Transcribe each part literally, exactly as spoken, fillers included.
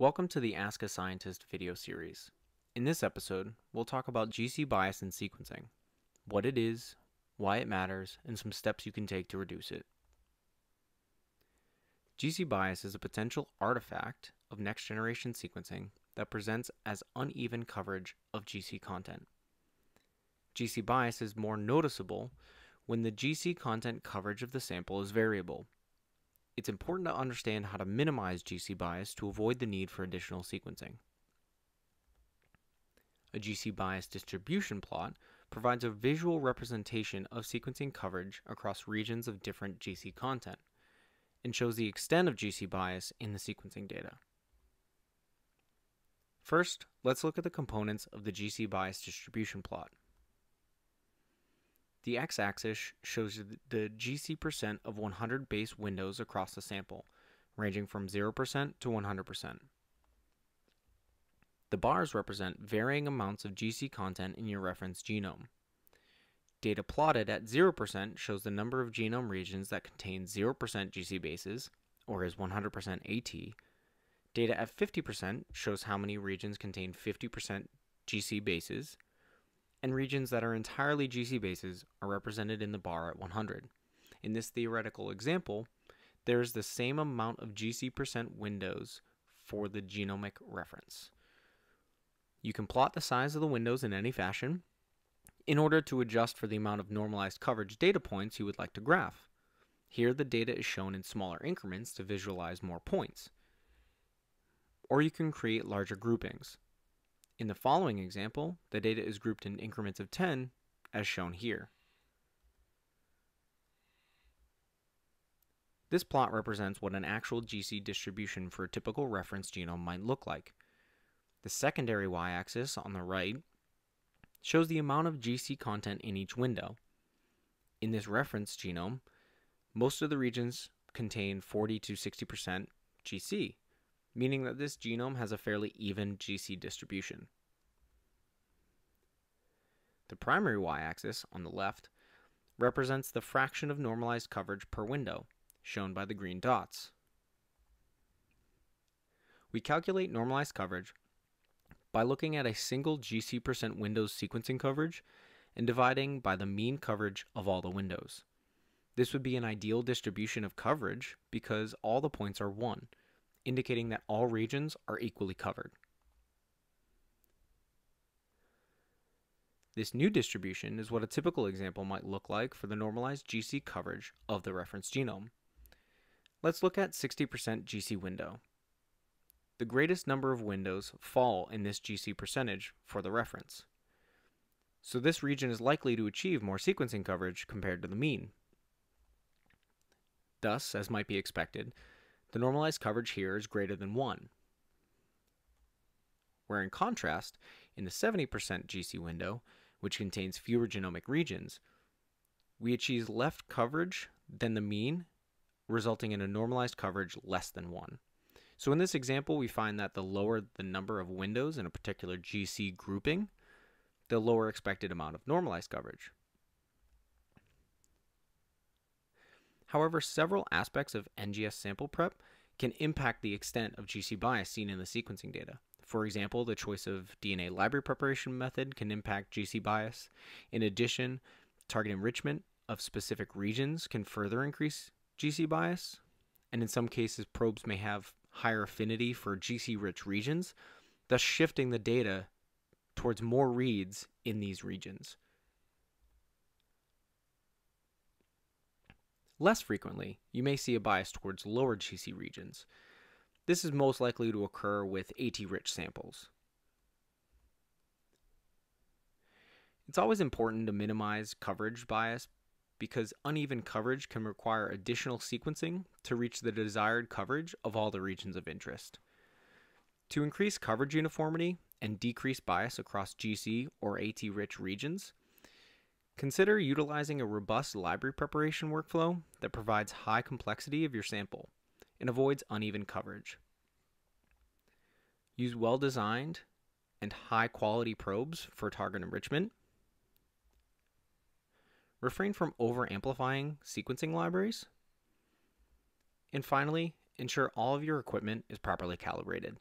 Welcome to the Ask a Scientist video series. In this episode, we'll talk about G C bias in sequencing, what it is, why it matters, and some steps you can take to reduce it. G C bias is a potential artifact of next-generation sequencing that presents as uneven coverage of G C content. G C bias is more noticeable when the G C content coverage of the sample is variable. It's important to understand how to minimize G C bias to avoid the need for additional sequencing. A G C bias distribution plot provides a visual representation of sequencing coverage across regions of different G C content and shows the extent of G C bias in the sequencing data. First, let's look at the components of the G C bias distribution plot. The x-axis shows the G C percent of one hundred base windows across the sample, ranging from zero percent to one hundred percent. The bars represent varying amounts of G C content in your reference genome. Data plotted at zero percent shows the number of genome regions that contain zero percent G C bases, or is one hundred percent A T. Data at fifty percent shows how many regions contain fifty percent G C bases, and regions that are entirely G C bases are represented in the bar at one hundred. In this theoretical example, there is the same amount of G C percent windows for the genomic reference. You can plot the size of the windows in any fashion in order to adjust for the amount of normalized coverage data points you would like to graph. Here the data is shown in smaller increments to visualize more points, or you can create larger groupings. In the following example, the data is grouped in increments of ten, as shown here. This plot represents what an actual G C distribution for a typical reference genome might look like. The secondary y-axis on the right shows the amount of G C content in each window. In this reference genome, most of the regions contain forty to sixty percent G C, meaning that this genome has a fairly even G C distribution. The primary y-axis on the left represents the fraction of normalized coverage per window, shown by the green dots. We calculate normalized coverage by looking at a single G C percent windows sequencing coverage and dividing by the mean coverage of all the windows. This would be an ideal distribution of coverage because all the points are one, indicating that all regions are equally covered. This new distribution is what a typical example might look like for the normalized G C coverage of the reference genome. Let's look at sixty percent G C window. The greatest number of windows fall in this G C percentage for the reference, so this region is likely to achieve more sequencing coverage compared to the mean. Thus, as might be expected, the normalized coverage here is greater than one, where in contrast, in the seventy percent G C window, which contains fewer genomic regions, we achieve less coverage than the mean, resulting in a normalized coverage less than one. So in this example, we find that the lower the number of windows in a particular G C grouping, the lower expected amount of normalized coverage. However, several aspects of N G S sample prep can impact the extent of G C bias seen in the sequencing data. For example, the choice of D N A library preparation method can impact G C bias. In addition, target enrichment of specific regions can further increase G C bias, and in some cases, probes may have higher affinity for G C rich regions, thus shifting the data towards more reads in these regions. Less frequently, you may see a bias towards lower G C regions. This is most likely to occur with A T rich samples. It's always important to minimize coverage bias because uneven coverage can require additional sequencing to reach the desired coverage of all the regions of interest. To increase coverage uniformity and decrease bias across G C or A T rich regions, consider utilizing a robust library preparation workflow that provides high complexity of your sample and avoids uneven coverage. Use well-designed and high-quality probes for target enrichment. Refrain from over-amplifying sequencing libraries. And finally, ensure all of your equipment is properly calibrated.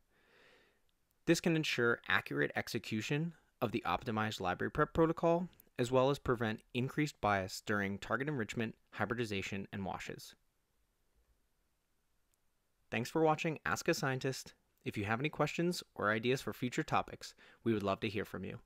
This can ensure accurate execution of the optimized library prep protocol, as well as prevent increased bias during target enrichment, hybridization, and washes. Thanks for watching Ask a Scientist. If you have any questions or ideas for future topics, we would love to hear from you.